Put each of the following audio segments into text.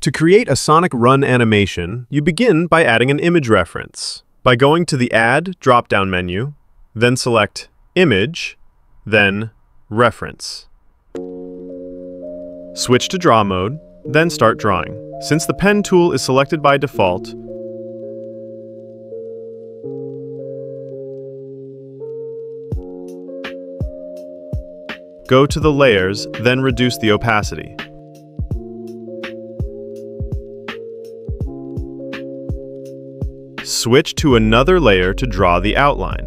To create a Sonic Run animation, you begin by adding an image reference. By going to the Add drop-down menu, then select Image, then Reference. Switch to Draw Mode, then start drawing. Since the Pen tool is selected by default, go to the layers, then reduce the opacity. Switch to another layer to draw the outline.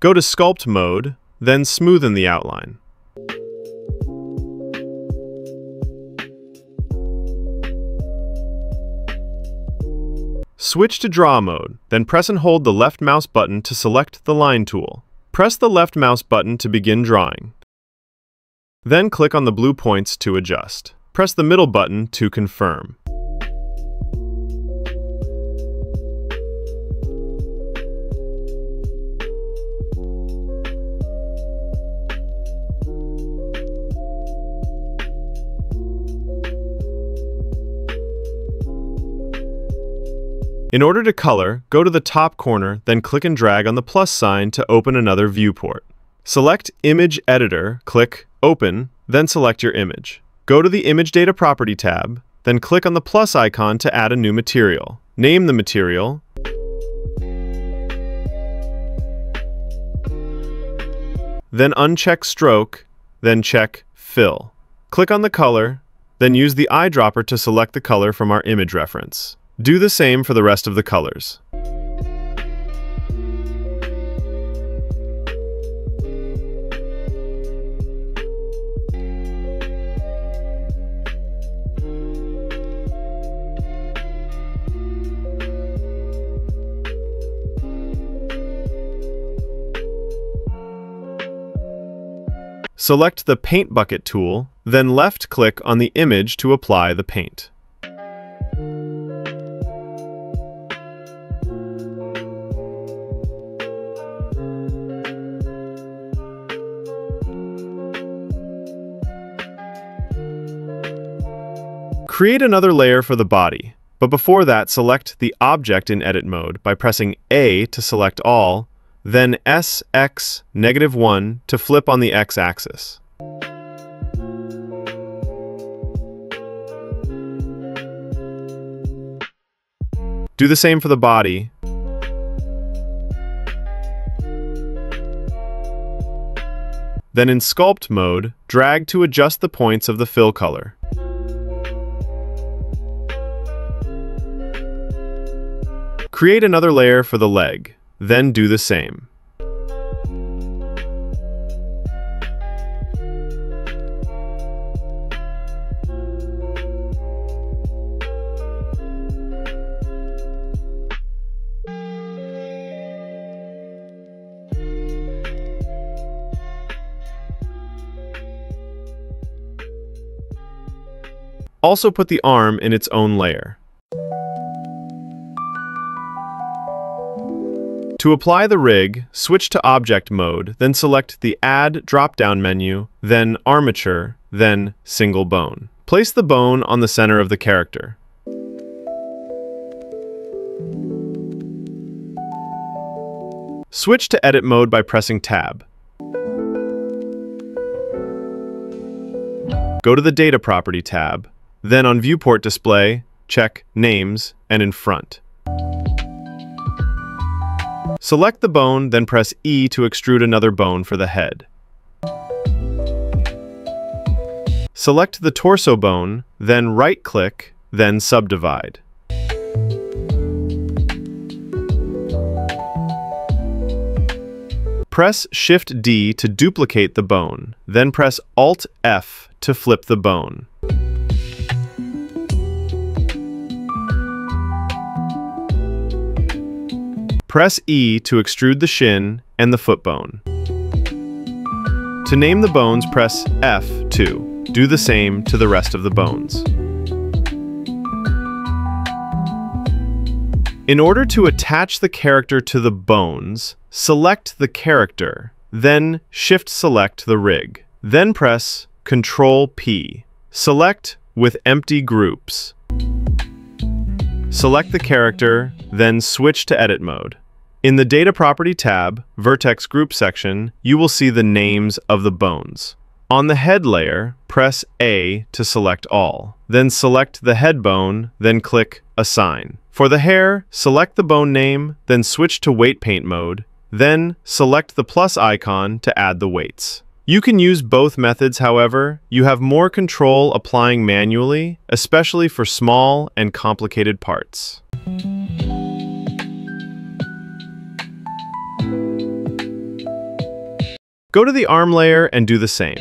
Go to Sculpt mode, then smoothen the outline. Switch to Draw mode, then press and hold the left mouse button to select the Line tool. Press the left mouse button to begin drawing. Then click on the blue points to adjust. Press the middle button to confirm. In order to color, go to the top corner, then click and drag on the plus sign to open another viewport. Select Image Editor, click Open, then select your image. Go to the Image Data Property tab, then click on the plus icon to add a new material. Name the material, then uncheck Stroke, then check Fill. Click on the color, then use the eyedropper to select the color from our image reference. Do the same for the rest of the colors. Select the Paint Bucket tool, then left-click on the image to apply the paint. Create another layer for the body, but before that, select the object in edit mode by pressing A to select all, then SX-1 to flip on the x-axis. Do the same for the body. Then in Sculpt mode, drag to adjust the points of the fill color. Create another layer for the leg. Then do the same. Also put the arm in its own layer. To apply the rig, switch to Object mode, then select the Add drop-down menu, then Armature, then Single Bone. Place the bone on the center of the character. Switch to Edit mode by pressing Tab. Go to the Data Property tab, then on Viewport Display, check Names and in Front. Select the bone, then press E to extrude another bone for the head. Select the torso bone, then right-click, then subdivide. Press Shift D to duplicate the bone, then press Alt F to flip the bone. Press E to extrude the shin and the foot bone. To name the bones, press F2. Do the same to the rest of the bones. In order to attach the character to the bones, select the character, then shift select the rig. Then press Ctrl-P. Select with empty groups. Select the character, then switch to edit mode. In the Data Property tab, Vertex Group section, you will see the names of the bones. On the head layer, press A to select all. Then select the head bone, then click Assign. For the hair, select the bone name, then switch to Weight Paint mode, then select the plus icon to add the weights. You can use both methods, however, you have more control applying manually, especially for small and complicated parts. Go to the arm layer and do the same.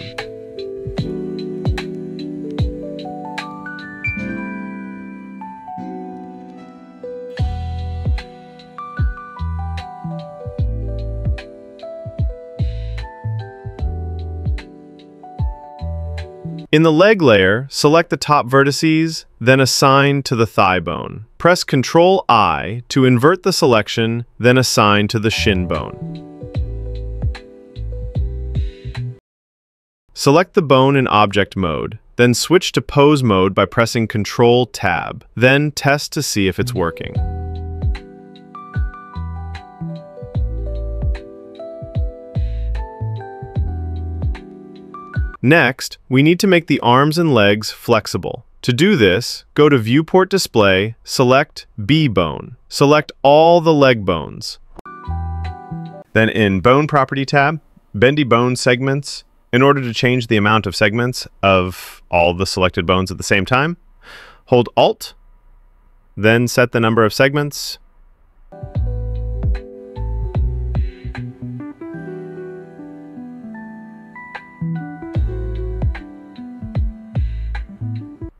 In the leg layer, select the top vertices, then assign to the thigh bone. Press Ctrl-I to invert the selection, then assign to the shin bone. Select the bone in object mode, then switch to pose mode by pressing Ctrl-Tab, then test to see if it's working. Next, we need to make the arms and legs flexible. To do this, go to Viewport Display, select B-Bone. Select all the leg bones. Then in Bone Property tab, Bendy Bone Segments. In order to change the amount of segments of all the selected bones at the same time, hold Alt, then set the number of segments.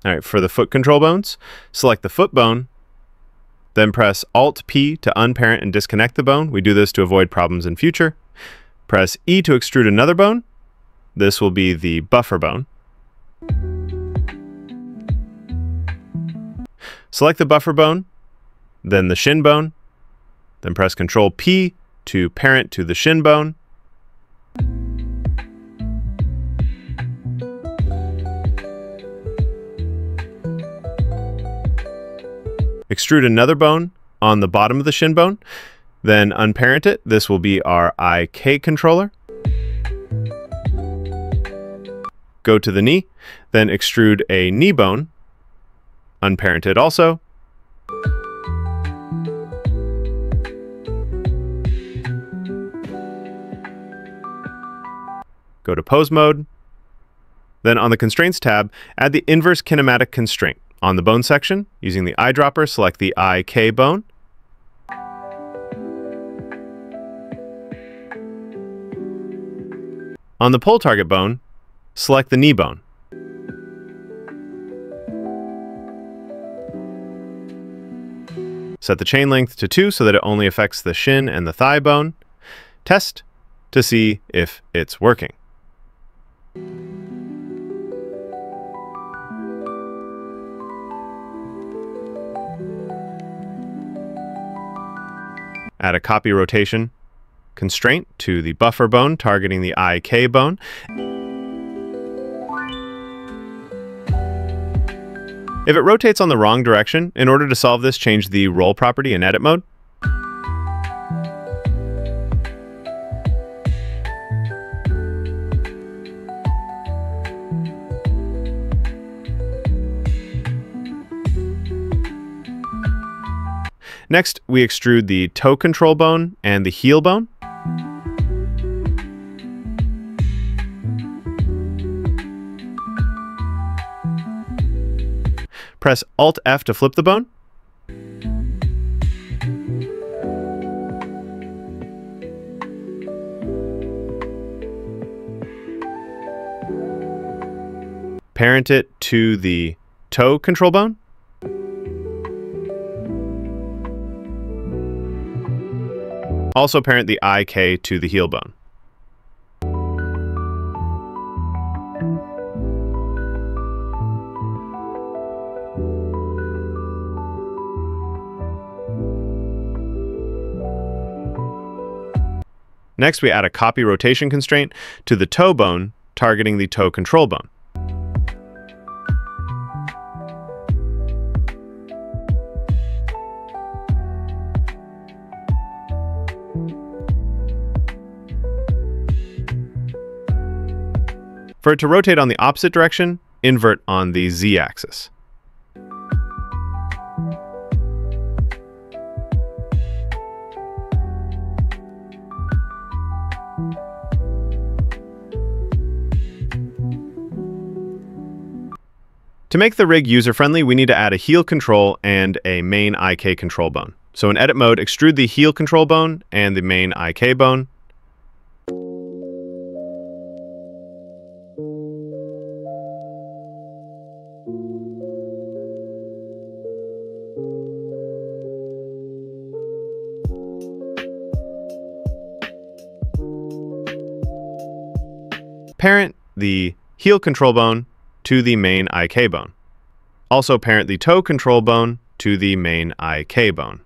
All right, for the foot control bones, select the foot bone, then press Alt-P to unparent and disconnect the bone. We do this to avoid problems in future. Press E to extrude another bone. This will be the buffer bone. Select the buffer bone, then the shin bone, then press Ctrl-P to parent to the shin bone. Extrude another bone on the bottom of the shin bone, then unparent it. This will be our IK controller. Go to the knee, then extrude a knee bone, unparent it also. Go to pose mode. Then on the constraints tab, add the inverse kinematic constraint. On the bone section, using the eyedropper, select the IK bone. On the pole target bone, select the knee bone. Set the chain length to 2 so that it only affects the shin and the thigh bone. Test to see if it's working. Add a copy rotation constraint to the buffer bone targeting the IK bone. If it rotates on the wrong direction, in order to solve this, change the Roll property in Edit mode. Next, we extrude the toe control bone and the heel bone. Press Alt-F to flip the bone. Parent it to the toe control bone. Also parent the IK to the heel bone. Next, we add a copy rotation constraint to the toe bone, targeting the toe control bone. For it to rotate on the opposite direction, invert on the z-axis. To make the rig user-friendly, we need to add a heel control and a main IK control bone. So in edit mode, extrude the heel control bone and the main IK bone. Parent the heel control bone to the main IK bone. Also parent the toe control bone to the main IK bone.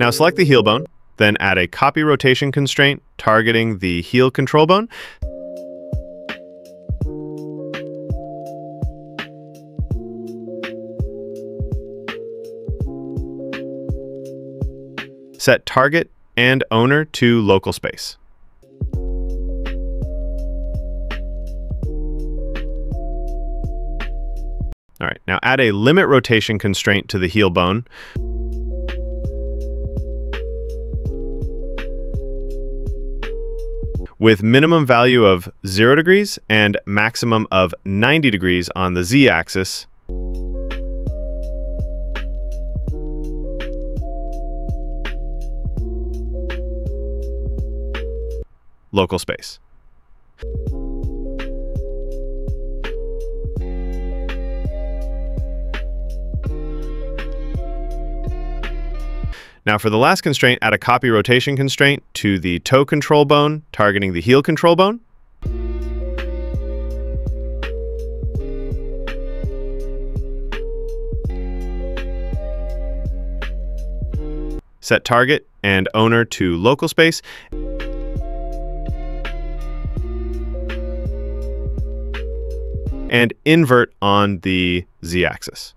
Now select the heel bone, then add a copy rotation constraint targeting the heel control bone. Set target and owner to local space. All right, now add a limit rotation constraint to the heel bone. With minimum value of 0 degrees and maximum of 90 degrees on the z-axis. Local space. Now for the last constraint, add a copy rotation constraint to the toe control bone, targeting the heel control bone. Set target and owner to local space. And invert on the z-axis.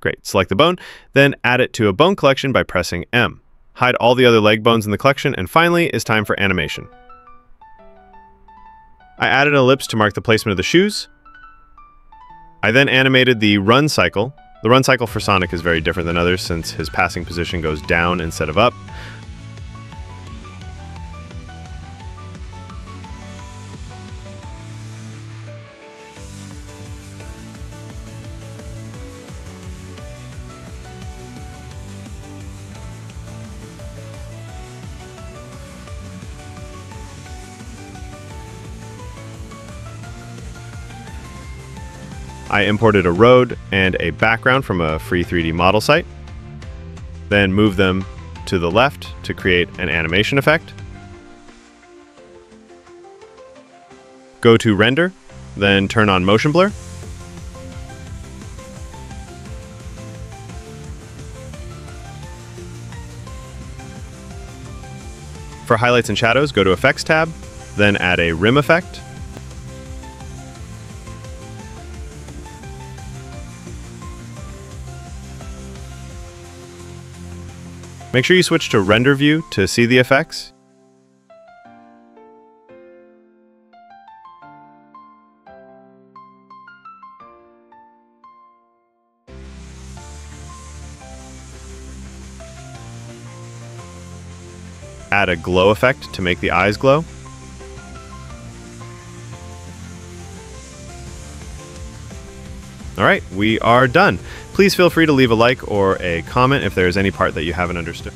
Great, select the bone, then add it to a bone collection by pressing M. Hide all the other leg bones in the collection, and finally, it's time for animation. I added an ellipse to mark the placement of the shoes. I then animated the run cycle. The run cycle for Sonic is very different than others since his passing position goes down instead of up. I imported a road and a background from a free 3D model site, then moved them to the left to create an animation effect. Go to render, then turn on motion blur. For highlights and shadows, go to effects tab, then add a rim effect. Make sure you switch to render view to see the effects. Add a glow effect to make the eyes glow. All right, we are done. Please feel free to leave a like or a comment if there is any part that you haven't understood.